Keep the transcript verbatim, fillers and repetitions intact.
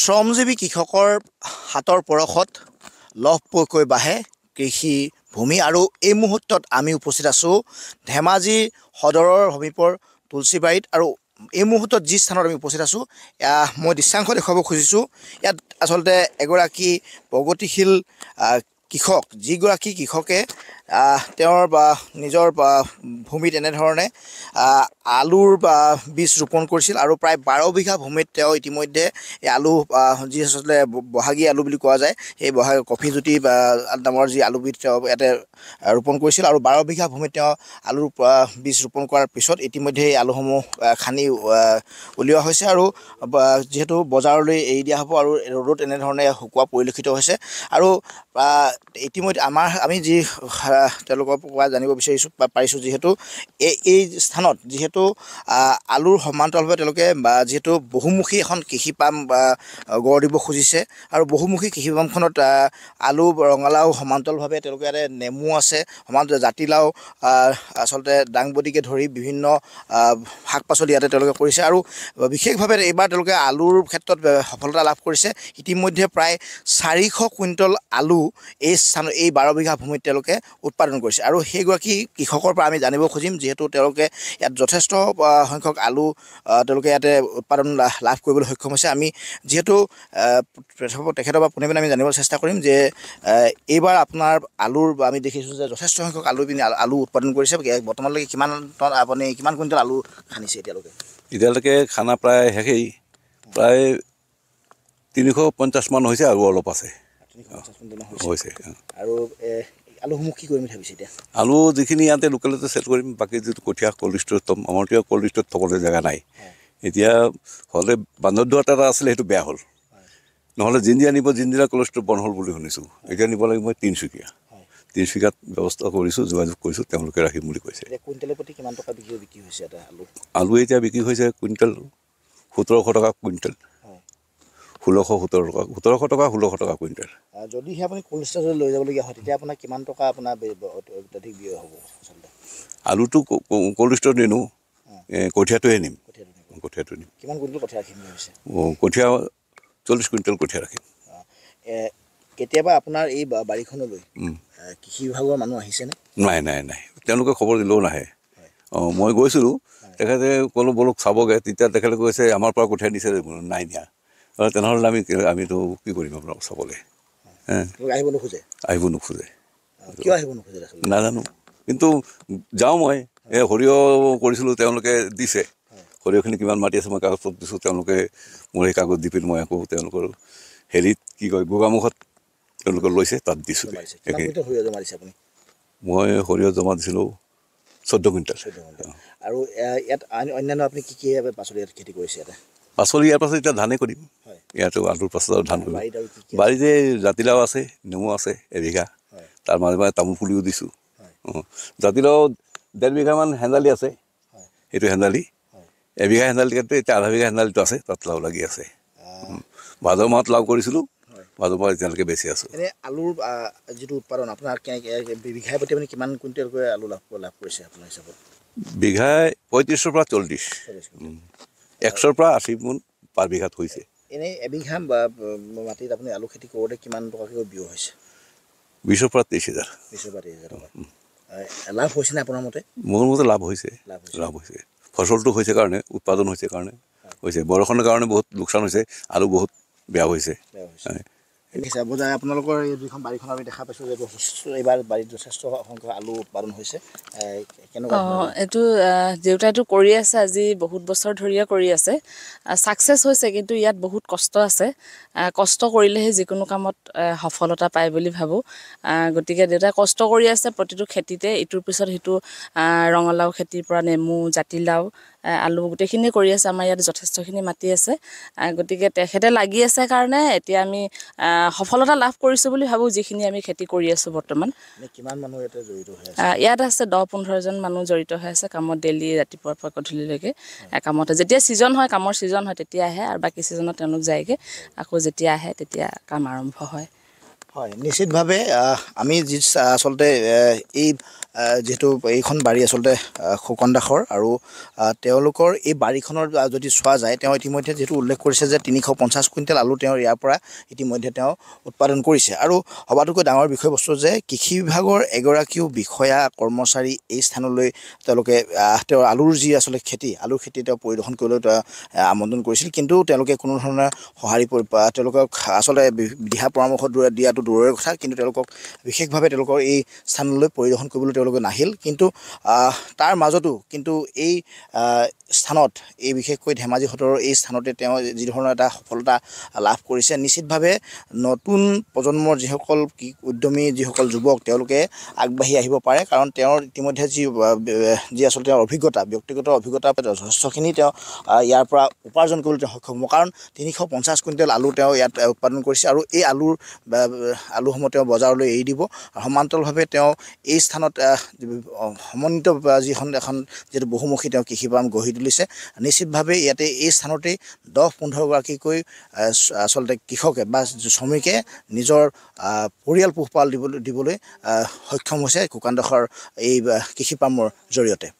শ্ৰমজীবী কৃষকৰ হাতৰ পৰখত লহপকৈ বাহে কৃষি ভূমি আৰু এই মুহূৰ্তত আমি উপস্থিত আছো ধেমাজি সদৰৰ সমীপৰ তুলসীবাৰীত আৰু এই মুহূৰ্তত যি স্থানত আমি উপস্থিত আছো মই দৃশ্যাংশ দেখাব খুজিছো ইয়াত আসলতে এগৰাকী প্ৰগতিশীল কৃষক যিগৰাকী কৃষকে তেওঁৰ বা নিজৰ ভূমিত এনে ধৰণে আলুৰ বীজ ৰোপণ কৰিছিল আৰু প্ৰায় বাৰ বিঘা ভূমিত তেওঁ ইতিমধ্যে এই আলু যি আসলে বহাগী আলু বুলি কোৱা যায় এই বহাগী কফি জুতি নামৰ যি আলু বীজ তেওঁ ইয়াতে ৰোপণ কৰিছিল আৰু বাৰ বিঘা ভূমিত তেওঁ আলুৰ বীজ ৰোপণ কৰাৰ পিছত ইতিমধ্যে এই আলুসমূহ খানি উলিওৱা হৈছে আৰু যেহেতু বজাৰলৈ এৰি দিয়া হ'ব আৰু ৰ'দত এনে ধৰণে শুকোৱা পৰিলক্ষিত হৈছে আৰু ইতিমধ্যে আমাৰ আমি যি তেলকৰ পৰা জানিব বিচাৰিছো পাৰিছো যেহেতু এই এই স্থানত যেহেতু আলুৰ সমান্তৰালভাৱে তেলকে যেহেতু বহুমুখী এখন কৃষি পাম গঢ় দিব খুজিছে আৰু বহুমুখী কৃষি পামখনত আলু ৰঙালাও সমান্তৰালভাৱে তেলকে আৰু নেমু আছে সমান্তৰাল জাতিলাও আসলতে ডাংবদিকে ধৰি বিভিন্ন শাক-পাচলি ইয়াতে তেলকে কৰিছে আৰু বিশেষভাৱে এবাৰ তেলকে আলুৰ ক্ষেত্ৰত সফলতা লাভ কৰিছে ইতিমধ্যে প্ৰায় চাৰিশ কুইণ্টল আলু এই স্থান এই বাৰ বিঘা ভূমিত তেলকে উৎপাদন কৰিছে আৰু হেগৰাকী কৃষকৰ পৰা আমি জানিব খুজিম যেহেতু তেলকে ইয়াত যথেষ্ট সংখ্যক আলু তেলকে ইয়াতে উৎপাদন লাভ কৰিবলৈ সক্ষম হৈছে আমি যেহেতু তেখেতৰ পৰা পুনৰবাৰ আমি জানিব চেষ্টা কৰিম যে এইবাৰ আপোনাৰ আলুৰ আমি দেখিছো যে যথেষ্ট সংখ্যক আলু আলু উৎপাদন কৰিছে বৰ্তমানলৈকে কিমান টন আপুনি কিমান কুইণ্টল আলু খানিছে তেলকে তেলকে খানা প্ৰায় হেই প্ৰায় তিনিশ পঞ্চাশ মান হৈছে আৰু অলপ আছে হৈছে আৰু আলুসমূহ কি কৰিম ভাবিছে এতিয়া আলু যিখিনি ইয়াতে লোকেলতে চেল কৰিম বাকী যিটো কঠীয়া কল্ড ষ্ট'ৰত আমাৰ এতিয়া কল্ড ষ্ট'ৰত থবলৈ জেগা নাই এতিয়া হ'লে বান্ধৰ দুৱাত এটা আছিলে সেইটো বেয়া হ'ল নহ'লে জিন্দিয়া নিব জিন্দিয়া কল্ড ষ্ট'ৰ বন্ধ হ'ল বুলি শুনিছোঁ এতিয়া নিব লাগিব মই তিনিচুকীয়া তিনিচুকীয়াত ব্যৱস্থা কৰিছোঁ যোগাযোগ কৰিছোঁ তেওঁলোকে ৰাখিম বুলি কৈছে কুইণ্টেলৰ প্ৰতি কিমান টকা বিক্ৰী বিক্ৰী হৈছে এটা আলু আলু এতিয়া বিক্ৰী হৈছে কুইণ্টেল সোতৰশ টকা কুইণ্টেল ষোল্লশ সোতৰ টকা সোতৰশ টকা ষোল্লশ টকা কুইণ্টেল যদিহে আপুনি কল্ড ষ্ট'ৰেজলৈ লৈ যাবলগীয়া হয় তেতিয়া আপোনাৰ কিমান টকা আপোনাৰ অত্যাধিক ব্যয় হ'ব আচলতে আলুটো কল্ড ষ্ট'ৰত নিনো কঠীয়াটোৱে নিম কঠীয়াটো নিম কিমান কুইণ্টেল কঠীয়া ৰাখিম ভাবিছে কঠীয়া চল্লিছ কুইণ্টেল কঠীয়া ৰাখিম কেতিয়াবা আপোনাৰ এই বাৰীখনলৈ কৃষি বিভাগৰ মানুহ আহিছেনে নাই নাই নাই তেওঁলোকে খবৰ দিলেও নাহে অঁ মই গৈছিলোঁ তেখেতে ক'লোঁ বলক চাবগৈ তেতিয়া তেখেতে কৈছে আমাৰ পৰা কঠীয়া নিছে নাই নিয়া আৰু তেনেহ'লে আমি আমিতো কি কৰিম আপোনাক চাবলৈ আহিব নোখোজে আহিব নোখোজে কিয় আহিব নোখোজে নাজানো কিন্তু যাওঁ মই এই সৰিয়হ কৰিছিলোঁ তেওঁলোকে দিছে সৰিয়হখিনি কিমান মাটি আছে মই কাগজপত্ৰ দিছোঁ তেওঁলোকে মোৰ সেই কাগজ দি পিনি মই আকৌ তেওঁলোকৰ হেৰিত কি কয় গোগামুখত তেওঁলোকে লৈছে তাত দিছোঁ মই সৰিয়হ জমা দিছিলোঁ চৈধ্য কুইণ্টেল আৰু ইয়াত অন্যান্য আপুনি কি কি পাচলি ইয়াত খেতি কৰিছে ইয়াতে পাচলি ইয়াৰ পাছত এতিয়া ধানে কৰিম ইয়াতো আলুৰ পাছত আৰু ধান কৰিম বাৰীতে জাতিলাও আছে নেমু আছে এবিঘা তাৰ মাজে মাজে তামোল পুলিও দিছোঁ অঁ জাতিলাও ডেৰ বিঘামান হেন্দালি আছে এইটো হেন্দালি এবিঘা হেন্দালিটো এতিয়া আধা বিঘা হেন্দালিটো আছে তাত লাও লাগি আছে ভাদ মাহত লাও কৰিছিলোঁ ভাদ মাহত এতিয়ালৈকে বেছি আছোঁ আলুৰ যিটো উৎপাদন আপোনাৰ বিঘাই প্ৰতি মানে কিমান কুইণ্টেলকৈ আলু লাভ লাভ কৰিছে আপোনাৰ হিচাপত বিঘাই পঁয়ত্ৰিছৰ পৰা চল্লিছ একশৰ পৰা আশী মোন পাৰ বিঘাত হৈছে এনেই এবিঘা মাটিত আপুনি আলু খেতি কৰোঁতে কিমান টকাকৈ ব্যয় হৈছে বিছৰ পৰা তেইছ হাজাৰ বিছৰ পৰা তেইছ হাজাৰ লাভ হৈছেনে আপোনাৰ মতে মোৰ মতে লাভ হৈছে লাভ হৈছে ফচলটো হৈছে কাৰণে উৎপাদন হৈছে কাৰণে হৈছে বৰষুণৰ কাৰণে বহুত লোকচান হৈছে আলু বহুত বেয়া হৈছে বজাৰ আপোনালোকৰ এই দুইখন বাৰীখন আমি দেখা পাইছোঁ যে এইবাৰ বাৰীত যথেষ্ট সংখ্যক আলু উৎপাদন হৈছে কেনেকুৱা অঁ এইটো দেউতাইটো কৰি আছে আজি বহুত বছৰ ধৰিয়ে কৰি আছে ছাকচেছ হৈছে কিন্তু ইয়াত বহুত কষ্ট আছে কষ্ট কৰিলেহে যিকোনো কামত সফলতা পায় বুলি ভাবোঁ গতিকে দেউতাই কষ্ট কৰি আছে প্ৰতিটো খেতিতে ইটোৰ পিছত সিটো ৰঙালাও খেতিৰ পৰা নেমু জাতিলাও আলু গোটেইখিনি কৰি আছে আমাৰ ইয়াত যথেষ্টখিনি মাটি আছে গতিকে তেখেতে লাগি আছে কাৰণে এতিয়া আমি সফলতা লাভ কৰিছোঁ বুলি ভাবোঁ যিখিনি আমি খেতি কৰি আছোঁ বৰ্তমান কিমান মানুহ ইয়াতে জড়িত হৈ আছে ইয়াত আছে দহ পোন্ধৰজন মানুহ জড়িত হৈ আছে কামত ডেইলি ৰাতিপুৱাৰ পৰা গধূলিলৈকে কামত যেতিয়া ছিজন হয় কামৰ ছিজন হয় তেতিয়া আহে আৰু বাকী ছিজনত তেওঁলোক যায়গৈ আকৌ যেতিয়া আহে তেতিয়া কাম আৰম্ভ হয় হয় নিশ্চিতভাৱে আমি যি আসলতে এই যেটো এইখন বাড়ি আসলতে খোকনদাখৰ আৰু তেওলোকৰ এই বাড়িখনৰ যদি সোৱা যায় তেও ইতিমধ্যে যেটো উল্লেখ কৰিছে যে তিনিশ পঞ্চাশ কুইন্টাল আলু তেও ইয়াৰ পৰা ইতিমধ্যে তেও উৎপাদন কৰিছে আৰু হবাটোকৈ ডাঙৰ বিষয়বস্তু যে কৃষি বিভাগৰ এগৰাকীও বিষয়া কৰ্মচাৰী এই স্থানলৈ তেওলোকে তেও আলুৰ যি আসলে খেতি আলু খেতি তেও পৰিদৰ্শন কৰিবলৈ আমন্ত্ৰণ কৰিছিল কিন্তু তেওলোকে কোনো ধৰণৰ সহাৰি তেওলোকক আসলে দিহা পৰামৰ্শ দিয়াটো দূৰৰ কথা কিন্তু তেওলোকক বিশেষভাৱে তেওলোকৰ এই স্থানলৈ পৰিদৰ্শন কৰিবলৈ লোক নাহিল কিন্তু তাৰ মাজতো কিন্তু এই স্থানত এই বিশেষকৈ ধেমাজি হতৰ এই স্থানতে তেওঁ যি ধৰণৰ এটা সফলতা লাভ কৰিছে নিশ্চিতভাৱে নতুন প্ৰজন্মৰ যি সকল উদ্যমী যি সকল যুৱক তেওঁলোকে আগবাঢ়ি আহিব পাৰে কাৰণ তেওঁৰ ইতিমধ্যে যি যি আসলে অভিজ্ঞতা ব্যক্তিগত অভিজ্ঞতা যথেষ্টখিনি তেওঁ ইয়াৰ পৰা উপাৰ্জন কৰিবলৈ সক্ষম কাৰণ তিনিশ পঞ্চাশ কুইন্টাল আলু তেওঁ ইয়াত উৎপাদন কৰিছে আৰু এই আলুৰ আলুসমূহ তেওঁ বজাৰলৈ এৰি দিব সমান্তৰালভাৱে তেওঁ এই স্থানত সমন্বিত যিখন এখন যেটো বহুমুখী তেওঁ কৃষি পাম গঢ়ি তুলিছে নিশ্চিতভাৱে ইয়াতে এই স্থানতে দহ পোন্ধৰ গৰাকীকৈ আসলতে কৃষকে বা শ্ৰমিকে নিজৰ পৰিয়াল পোহপাল দিবলৈ সক্ষম হৈছে খোকনদাখৰ এই কৃষি পামৰ জৰিয়তে।